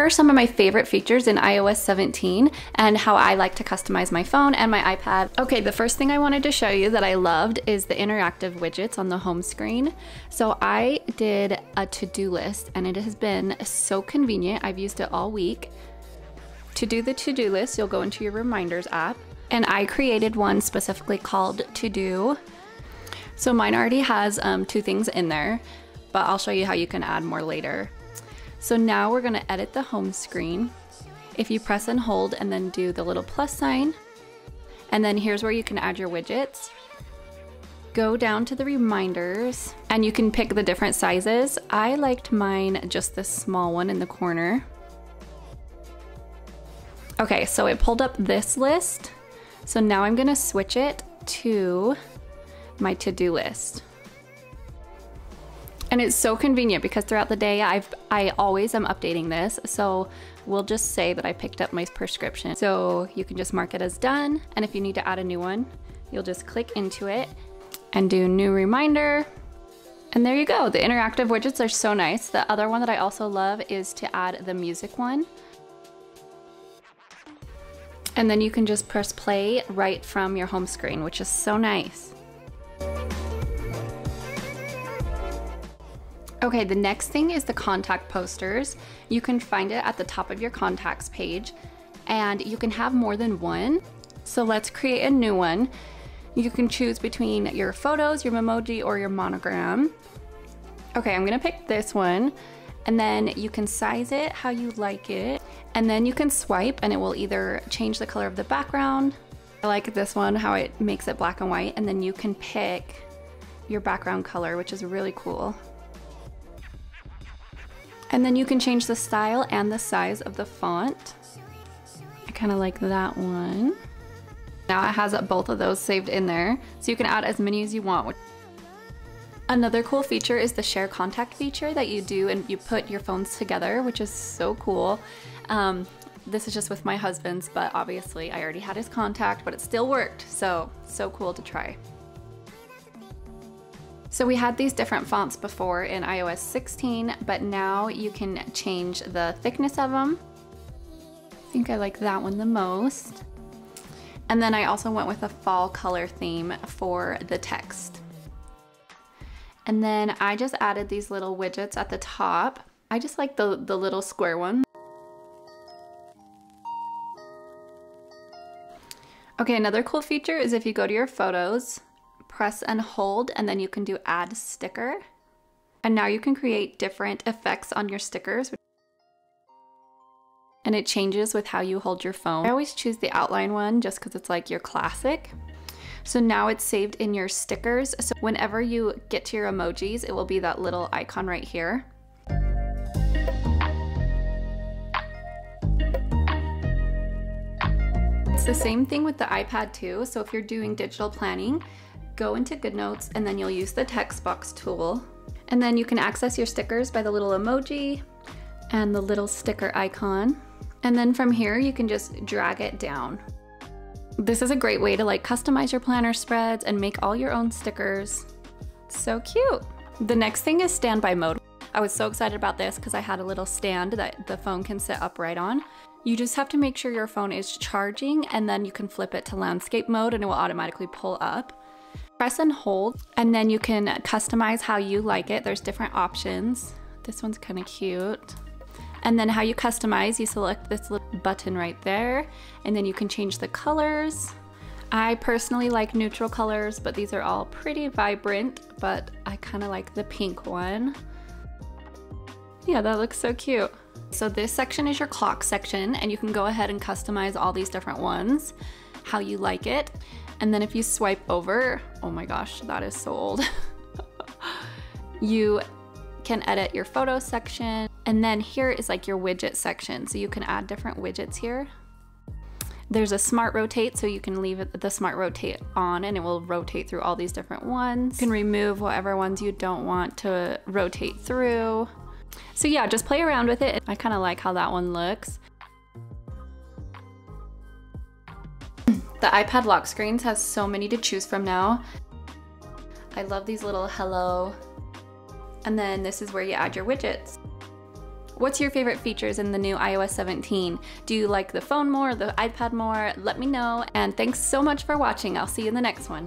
Here are some of my favorite features in iOS 17 and how I like to customize my phone and my iPad. Okay, the first thing I wanted to show you that I loved is the interactive widgets on the home screen. So I did a to-do list and it has been so convenient. I've used it all week. To do the to-do list, you'll go into your Reminders app, and I created one specifically called To Do. So mine already has 2 things in there, but I'll show you how you can add more later. So now we're gonna edit the home screen. If you press and hold and then do the little plus sign, and then here's where you can add your widgets. Go down to the reminders and you can pick the different sizes. I liked mine just this small one in the corner. Okay, so it pulled up this list. So now I'm gonna switch it to my to-do list. And it's so convenient because throughout the day, I always am updating this. So we'll just say that I picked up my prescription. So you can just mark it as done. And if you need to add a new one, you'll just click into it and do new reminder. And there you go. The interactive widgets are so nice. The other one that I also love is to add the music one. And then you can just press play right from your home screen, which is so nice. Okay, the next thing is the contact posters. You can find it at the top of your contacts page, and you can have more than one. So let's create a new one. You can choose between your photos, your Memoji, or your monogram. Okay, I'm gonna pick this one, and then you can size it how you like it, and then you can swipe, and it will either change the color of the background. I like this one, how it makes it black and white, and then you can pick your background color, which is really cool. And then you can change the style and the size of the font. I kind of like that one. Now it has both of those saved in there, so you can add as many as you want. Another cool feature is the share contact feature that you do and you put your phones together, which is so cool. This is just with my husband's, but obviously I already had his contact, but it still worked, so cool to try. So we had these different fonts before in iOS 16, but now you can change the thickness of them. I think I like that one the most. And then I also went with a fall color theme for the text. And then I just added these little widgets at the top. I just like the little square one. Okay, another cool feature is if you go to your photos, press and hold, and then you can do add sticker. And now you can create different effects on your stickers. And it changes with how you hold your phone. I always choose the outline one just because it's like your classic. So now it's saved in your stickers. So whenever you get to your emojis, it will be that little icon right here. It's the same thing with the iPad too. So if you're doing digital planning, go into GoodNotes and then you'll use the text box tool. And then you can access your stickers by the little emoji and the little sticker icon. And then from here, you can just drag it down. This is a great way to like customize your planner spreads and make all your own stickers. So cute. The next thing is standby mode. I was so excited about this because I had a little stand that the phone can sit upright on. You just have to make sure your phone is charging, and then you can flip it to landscape mode and it will automatically pull up. Press and hold, and then you can customize how you like it. There's different options. This one's kind of cute. And then how you customize, you select this little button right there, and then you can change the colors. I personally like neutral colors, but these are all pretty vibrant, but I kind of like the pink one. Yeah, that looks so cute. So this section is your clock section, and you can go ahead and customize all these different ones, how you like it. And then if you swipe over, oh my gosh, that is so old. You can edit your photo section. And then here is like your widget section. So you can add different widgets here. There's a smart rotate, so you can leave the smart rotate on and it will rotate through all these different ones. You can remove whatever ones you don't want to rotate through. So yeah, just play around with it. I kind of like how that one looks. The iPad lock screens has so many to choose from now. I love these little hello. And then this is where you add your widgets. What's your favorite features in the new iOS 17? Do you like the phone more, the iPad more? Let me know, and thanks so much for watching. I'll see you in the next one.